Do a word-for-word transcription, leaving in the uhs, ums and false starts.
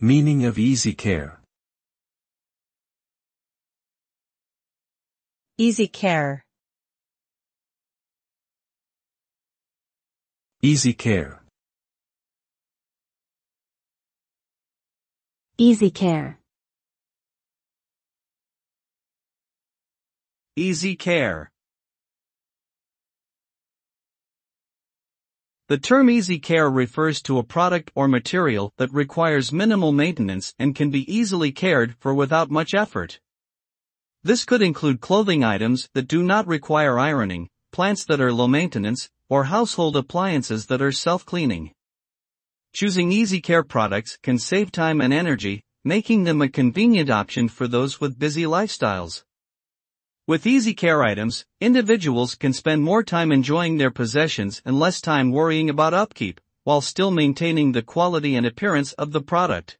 Meaning of easy care. Easy care. Easy care. Easy care. Easy care. The term easy care refers to a product or material that requires minimal maintenance and can be easily cared for without much effort. This could include clothing items that do not require ironing, plants that are low maintenance, or household appliances that are self-cleaning. Choosing easy care products can save time and energy, making them a convenient option for those with busy lifestyles. With easy care items, individuals can spend more time enjoying their possessions and less time worrying about upkeep, while still maintaining the quality and appearance of the product.